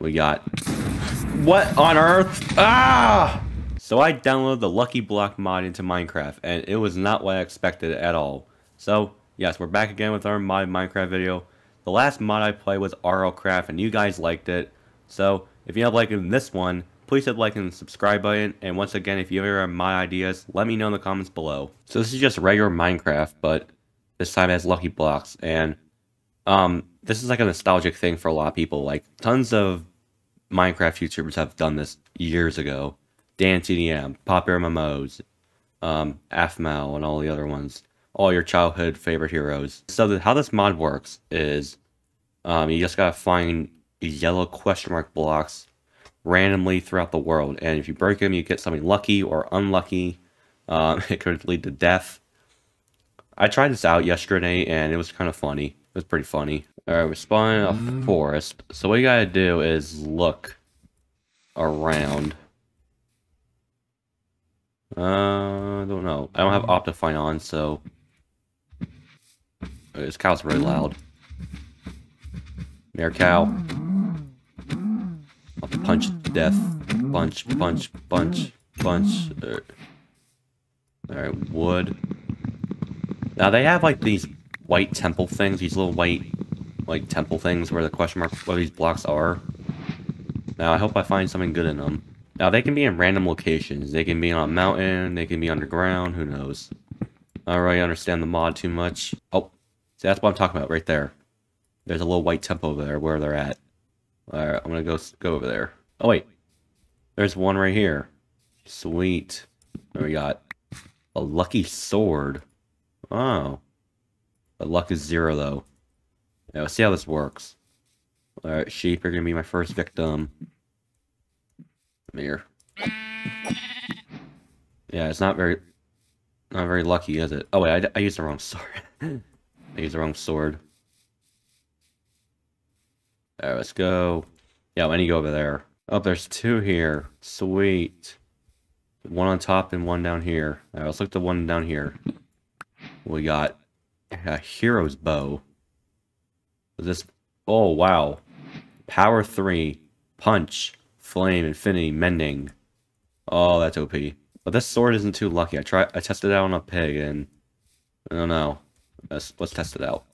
we got. What on earth? Ah! So I downloaded the Lucky Block mod into Minecraft, and it was not what I expected at all. So, yes, we're back again with our mod Minecraft video. The last mod I played was RLCraft, and you guys liked it. So, if you end up liking this one, please hit the like and subscribe button, and once again, if you ever have mod ideas, let me know in the comments below. So this is just regular Minecraft, but this time it has Lucky Blocks, and this is like a nostalgic thing for a lot of people. Like, tons of Minecraft YouTubers have done this years ago. DanTDM, PopularMMOs, Aphmau, and all the other ones. All your childhood favorite heroes. So how this mod works is, you just gotta find yellow question mark blocks randomly throughout the world, and if you break them, you get something lucky or unlucky. It could lead to death. I tried this out yesterday, and it was kind of funny. It was pretty funny. All right, we're spawning a forest. So what you gotta do is look around. I don't know. I don't have Optifine on, so this cow's really loud. Mare cow. I'll punch death. Punch, punch, punch, punch. Alright, wood. Now they have like these white temple things, these little white like temple things where the question mark what these blocks are. Now I hope I find something good in them. Now they can be in random locations. They can be on a mountain, they can be underground, who knows. I don't really understand the mod too much. Oh, see, that's what I'm talking about right there. There's a little white temple over there where they're at. Alright, I'm gonna go over there. Oh wait, there's one right here. Sweet. What do we got? A lucky sword. Oh. The luck is 0 though. Yeah, let's see how this works. Alright, sheep are gonna be my first victim. Come here. Yeah, it's not very lucky, is it? Oh wait, I used the wrong sword. I used the wrong sword. Alright, let's go. Yeah, when you go over there. Oh, there's two here. Sweet. One on top and one down here. Alright, let's look at the one down here. We got a hero's bow. This. Oh, wow. Power 3. Punch. Flame. Infinity. Mending. Oh, that's OP. But this sword isn't too lucky. I tested it out on a pig and... I don't know. Let's test it out.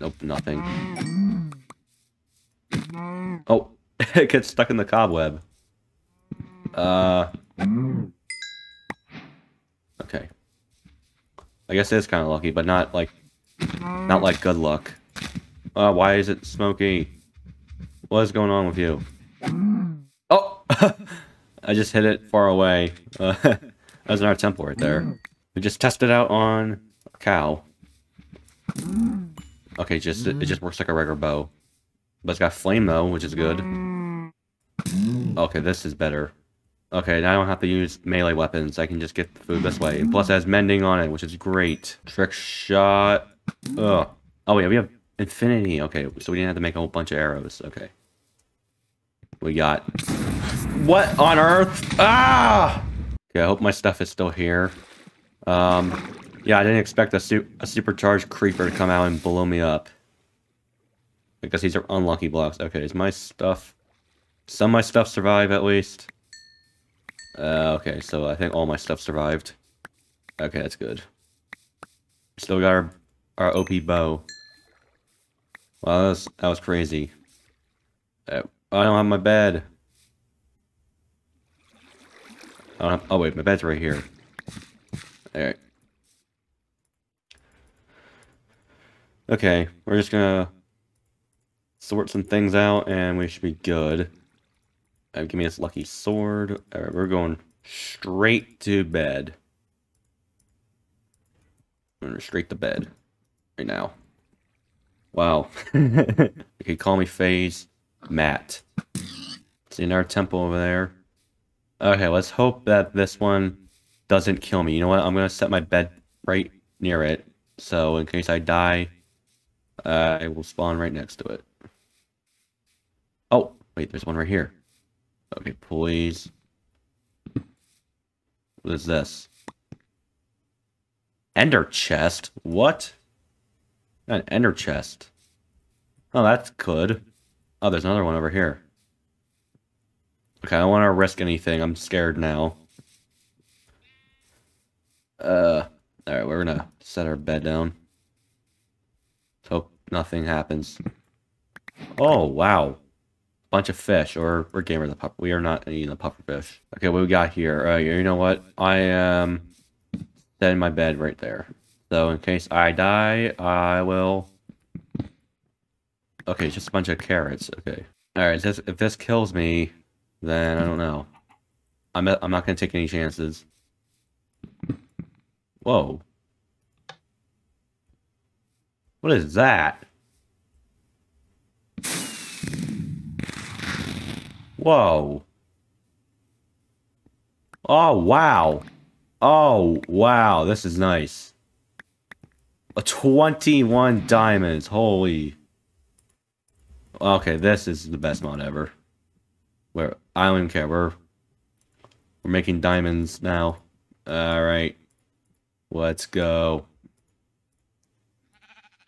Nope, nothing. Oh, it gets stuck in the cobweb. Okay. I guess it is kind of lucky, but not like good luck. Why is it smoky? What is going on with you? Oh, I just hit it far away. That was in our temple right there. We just tested out on a cow. Okay, it just works like a regular bow. But it's got flame though, which is good. Okay, this is better. Okay, now I don't have to use melee weapons. I can just get the food this way. And plus it has mending on it, which is great. Trick shot. Ugh. Oh yeah, we have infinity. Okay, so we didn't have to make a whole bunch of arrows. Okay. We got... What on earth? Ah! Okay, I hope my stuff is still here. Yeah, I didn't expect a supercharged creeper to come out and blow me up. Because these are unlucky blocks. Okay, is my stuff... Some of my stuff survive, at least. Okay, so I think all my stuff survived. Okay, that's good. Still got our OP bow. Wow, that was crazy. I don't have my bed. I don't have, oh wait, my bed's right here. Alright. Okay, we're just gonna... sort some things out, and we should be good. Give me this lucky sword. Alright, we're going straight to bed. We're straight to bed. Right now. Wow. Okay, call me FaZe Matt. See another temple over there. Okay, let's hope that this one doesn't kill me. You know what? I'm gonna set my bed right near it. So, in case I die, I will spawn right next to it. Oh, wait, there's one right here. Okay, please. What is this? Ender chest? What? An ender chest. Oh, that's good. Oh, there's another one over here. Okay, I don't want to risk anything. I'm scared now. Alright, we're gonna set our bed down. Let's hope nothing happens. Oh, wow. Bunch of fish, or we're gamers the puffer. We are not eating the puffer fish. Okay, what we got here? You know what? I am setting my bed right there. So in case I die, I will. Okay, just a bunch of carrots. Okay. All right. If this kills me, then I don't know. I'm not gonna take any chances. Whoa. What is that? Whoa. Oh, wow. Oh, wow. This is nice. 21 diamonds. Holy. Okay, this is the best mod ever. Where I don't even care. We're making diamonds now. All right. Let's go.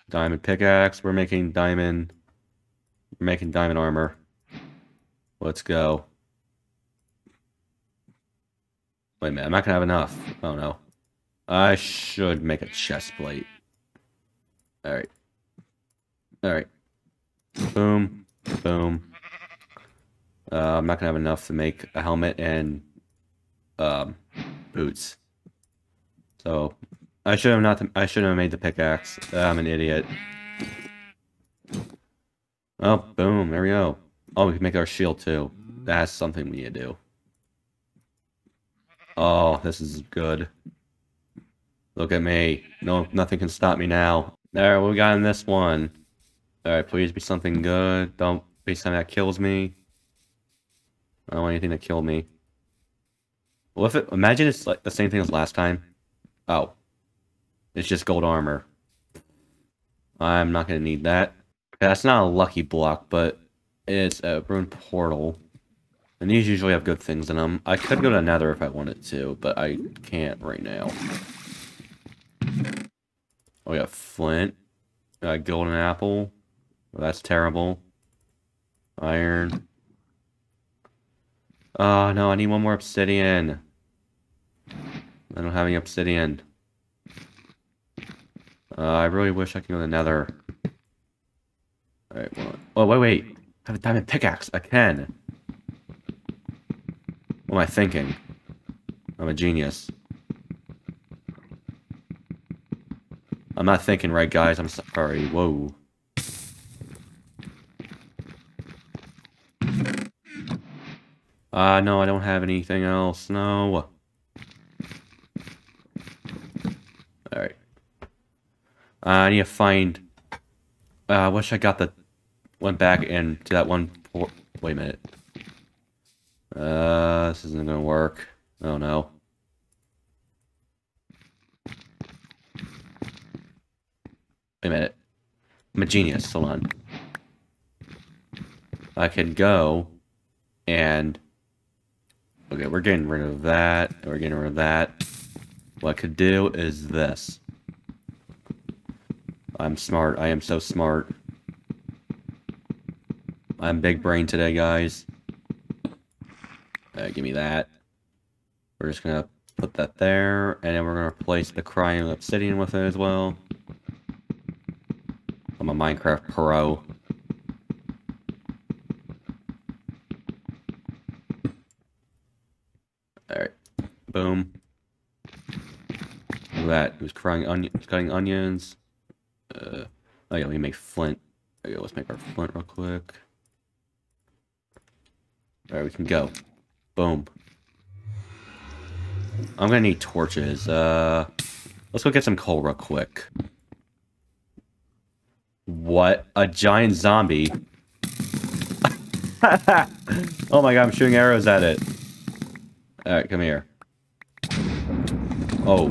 Diamond pickaxe. We're making diamond armor. Let's go. Wait a minute, I'm not gonna have enough. Oh no. I should make a chest plate. Alright. Alright. Boom. Boom. I'm not gonna have enough to make a helmet and boots. So I should have made the pickaxe. I'm an idiot. Oh, boom, there we go. Oh, we can make our shield too. That's something we need to do. Oh, this is good. Look at me. No, nothing can stop me now. There, what we got in this one? Alright, please be something good. Don't be something that kills me. I don't want anything to kill me. Well, if it, imagine it's like the same thing as last time. Oh. It's just gold armor. I'm not gonna need that. Okay, that's not a lucky block, but it's a ruined portal. And these usually have good things in them. I could go to Nether if I wanted to, but I can't right now. Oh, we got flint. Golden apple. Oh, that's terrible. Iron. Oh, no, I need one more obsidian. I don't have any obsidian. I really wish I could go to Nether. Alright, well. Oh, wait. I have a diamond pickaxe. I can. What am I thinking? I'm a genius. I'm not thinking right, guys. I'm sorry. Whoa. No, I don't have anything else. No. Alright. I need to find... I wish I got the... Went back and to that one. Wait a minute. This isn't gonna work. Oh no. Wait a minute. I'm a genius. Hold on. I can go and. Okay, we're getting rid of that. We're getting rid of that. What I could do is this. I'm smart. I am so smart. I'm big brain today, guys. Give me that. We're just gonna put that there, and then we're gonna replace the crying obsidian with it as well. I'm a Minecraft pro. Alright. Boom. Look at that. It was crying onions, cutting onions. Oh yeah, let me make flint. Okay, let's make our flint real quick. Alright, we can go. Boom. I'm gonna need torches. Let's go get some coal real quick. What? A giant zombie. Oh my god, I'm shooting arrows at it. Alright, come here. Oh.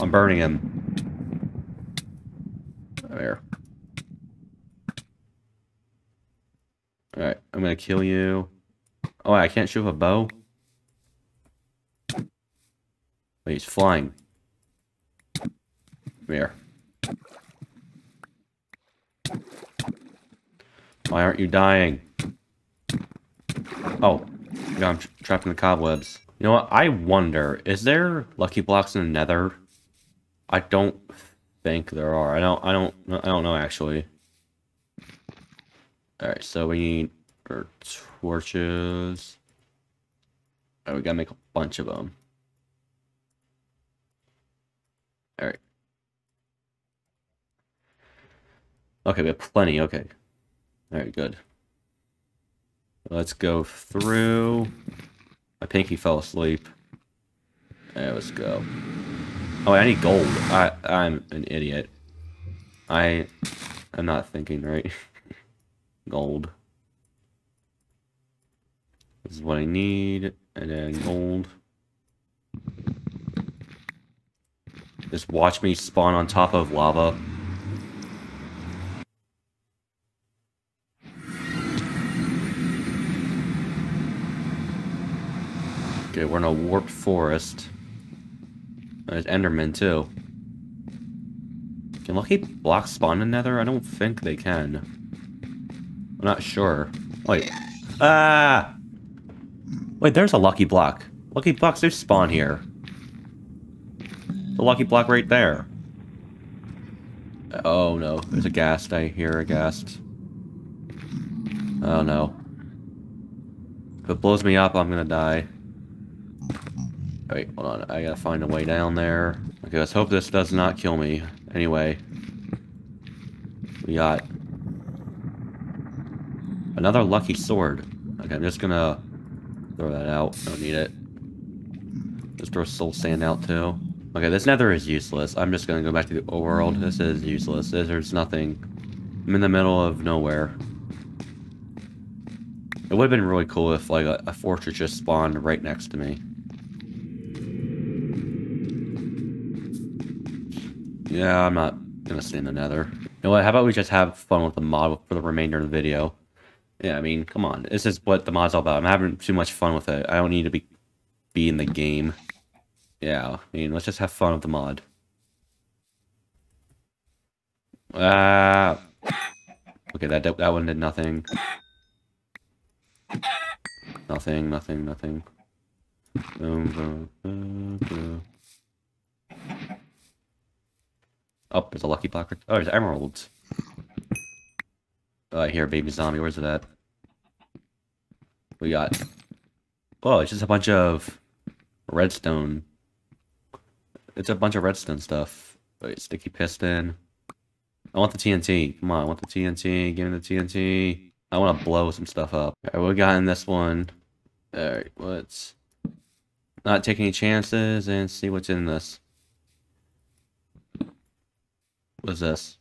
I'm burning him. Come here. Alright, I'm gonna kill you. Oh, I can't shoot with a bow? Wait, he's flying. Come here. Why aren't you dying? Oh, yeah, I'm trapping the cobwebs. You know what? I wonder, is there lucky blocks in the Nether? I don't think there are. I don't know actually. All right, so we need our torches. All right, we gotta make a bunch of them. All right. Okay, we have plenty. Okay. All right, good. Let's go through. My pinky fell asleep. All right, let's go. Oh, I need gold. I'm an idiot. I'm not thinking right. Gold. This is what I need, and then gold. Just watch me spawn on top of lava. Okay, we're in a warped forest. There's Enderman too. Can lucky blocks spawn in Nether? I don't think they can. I'm not sure. Wait. Ah! Wait, there's a lucky block. Lucky blocks do spawn here. The lucky block right there. Oh no, there's a ghast. I hear a ghast. Oh no. If it blows me up, I'm gonna die. Wait, hold on. I gotta find a way down there. Okay, let's hope this does not kill me. Anyway. We got another lucky sword. Okay, I'm just gonna throw that out. I don't need it. Just throw soul sand out too. Okay, this Nether is useless. I'm just gonna go back to the overworld. This is useless. There's nothing. I'm in the middle of nowhere. It would have been really cool if like a fortress just spawned right next to me. Yeah, I'm not gonna stay in the Nether. You know what, how about we just have fun with the mod for the remainder of the video? Yeah, I mean, come on. This is what the mod's all about. I'm having too much fun with it. I don't need to be in the game. Yeah, I mean, let's just have fun with the mod. Okay, that one did nothing. Nothing. Oh, there's a lucky block. Oh, there's emeralds. Oh, I hear a baby zombie. Where's it at? We got... Oh, it's just a bunch of redstone. It's a bunch of redstone stuff. Wait, sticky piston. I want the TNT. Come on, I want the TNT. Give me the TNT. I want to blow some stuff up. All right, we got in this one. All right, let's not take any chances and see what's in this. What's this?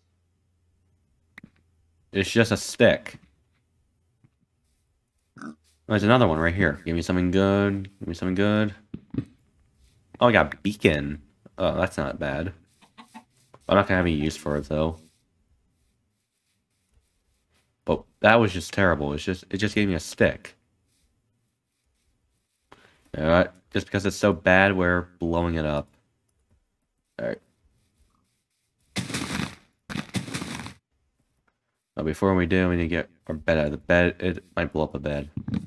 It's just a stick. Oh, there's another one right here. Give me something good. Give me something good. Oh, I got a beacon. Oh, that's not bad. I'm not gonna have any use for it though. But that was just terrible. It just gave me a stick. Alright, just because it's so bad, we're blowing it up. Alright. But before we do, we need to get our bed out of the bed. It might blow up a bed. You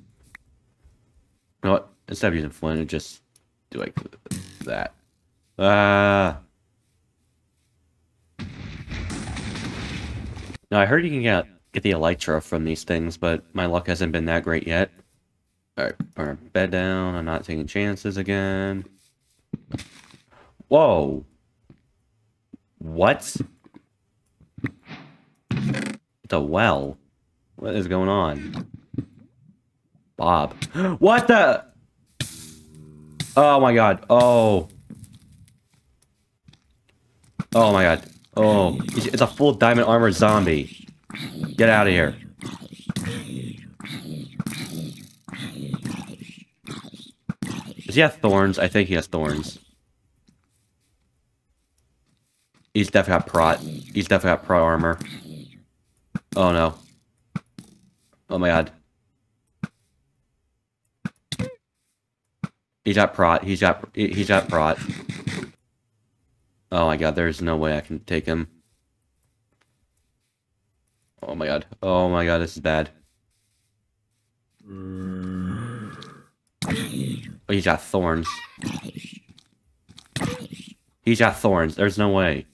know what? Instead of using flint, just do like that. Now, I heard you can get the elytra from these things, but my luck hasn't been that great yet. Alright, put our bed down. I'm not taking chances again. Whoa! What? The well? What is going on? Bob. What the? Oh my god. Oh. Oh my god. Oh. It's a full diamond armor zombie. Get out of here. Does he have thorns? I think he has thorns. He's definitely got prot. He's definitely got prot armor. Oh no. Oh my god. He's got prot. He's got prot. Oh my god, there's no way I can take him. Oh my god. Oh my god, this is bad. Oh, he's got thorns. He's got thorns. There's no way.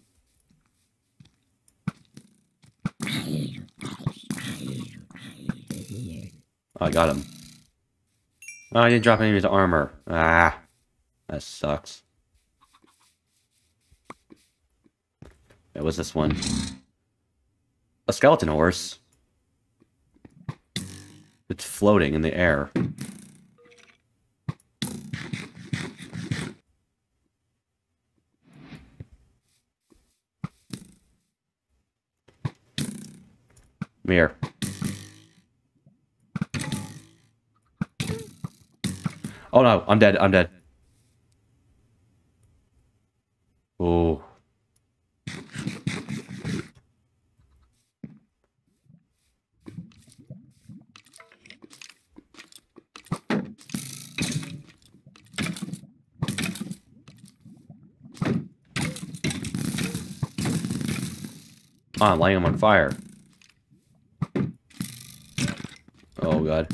Oh, I got him. Oh, I didn't drop any of his armor. Ah, that sucks. It was this one. A skeleton horse. It's floating in the air. Come here. Oh no, I'm dead, I'm dead. Oh. Oh, I'm lighting him on fire. Oh god.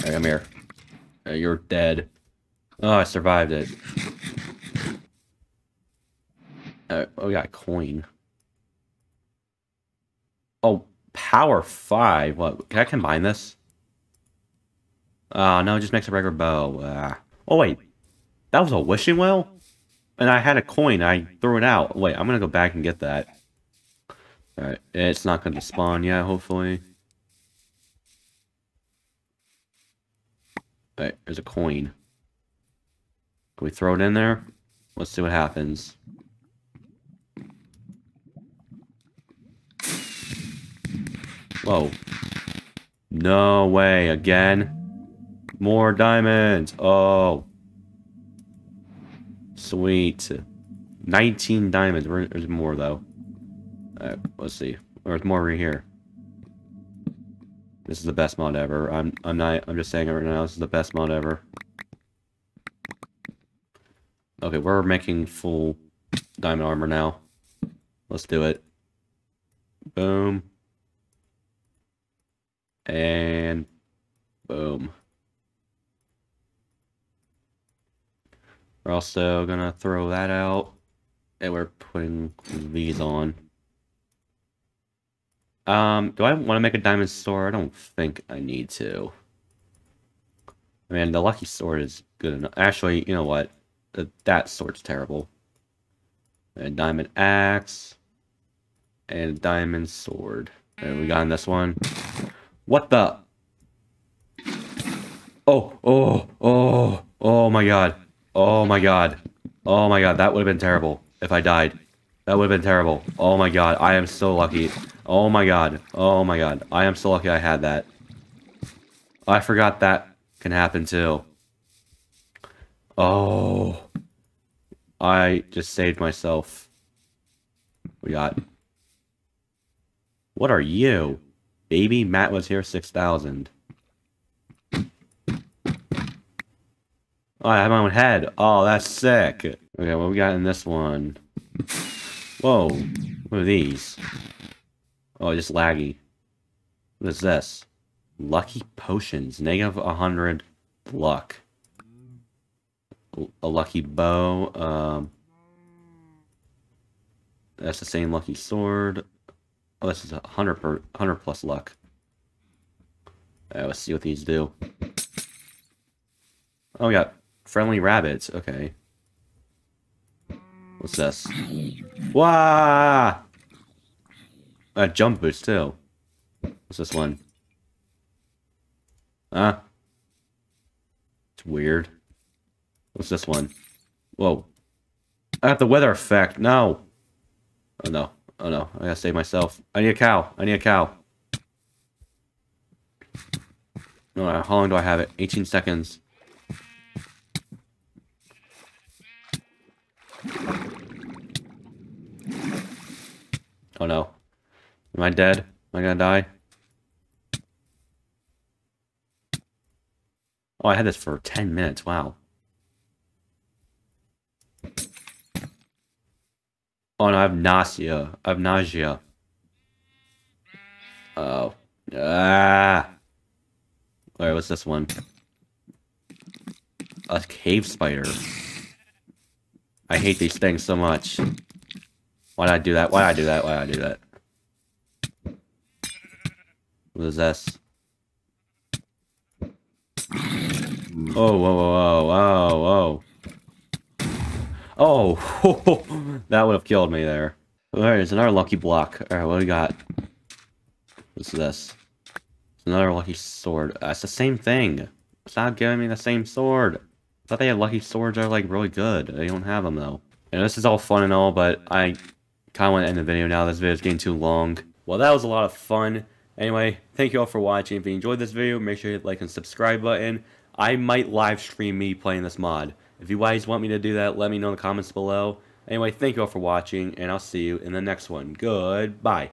Come here. You're dead. Oh, I survived it. Oh, we got a coin. Oh, power 5. What? Can I combine this? No, it just makes a regular bow. Oh, wait. That was a wishing well? And I had a coin. I threw it out. Wait, I'm going to go back and get that. Alright, it's not going to spawn yet, hopefully. Alright, there's a coin. Can we throw it in there? Let's see what happens. Whoa. No way, again? More diamonds! Oh. Sweet. 19 diamonds. There's more, though. Alright, let's see. There's more right here. This is the best mod ever. I'm just saying it right now, this is the best mod ever. Okay, we're making full diamond armor now. Let's do it. Boom. And boom. We're also gonna throw that out. And we're putting these on. Do I want to make a diamond sword? I don't think I need to. I mean, the lucky sword is good enough. Actually, you know what? That sword's terrible. A diamond axe. And a diamond sword. And we got in this one. What the? Oh, oh, oh, oh my god. Oh my god. Oh my god, that would have been terrible if I died. That would have been terrible. Oh my god, I am so lucky. Oh my god. Oh my god. I am so lucky I had that. I forgot that can happen too. Oh. I just saved myself. We got... What are you? Baby, MattWasHere 6000. Oh, I have my own head. Oh, that's sick. Okay, what we got in this one? Whoa. What are these? Oh, just laggy. What is this? Lucky potions. -100 luck. A lucky bow. That's the same lucky sword. Oh, this is 100 plus luck. Alright, let's see what these do. Oh, we got friendly rabbits. Okay. What's this? Wah! A jump boost too. What's this one? Huh? It's weird. What's this one? Whoa. I got the weather effect. No. Oh no. Oh no. I gotta save myself. I need a cow. I need a cow. Alright, how long do I have it? 18 seconds. Oh no. Am I dead? Am I gonna die? Oh, I had this for 10 minutes. Wow. Oh no, I have nausea. Oh. Ah. Alright, what's this one? A cave spider. I hate these things so much. Why'd I do that? What is this? Oh, whoa. Oh, that would have killed me there. Alright, it's another lucky block. Alright, what do we got? What's this? It's another lucky sword. That's the same thing. Stop giving me the same sword. I thought they had lucky swords that are like really good. They don't have them though. And this is all fun and all, but I kind of want to end the video now. This video is getting too long. Well, that was a lot of fun. Anyway, thank you all for watching. If you enjoyed this video, make sure you hit the like and subscribe button. I might live stream me playing this mod. If you guys want me to do that, let me know in the comments below. Anyway, thank you all for watching, and I'll see you in the next one. Goodbye.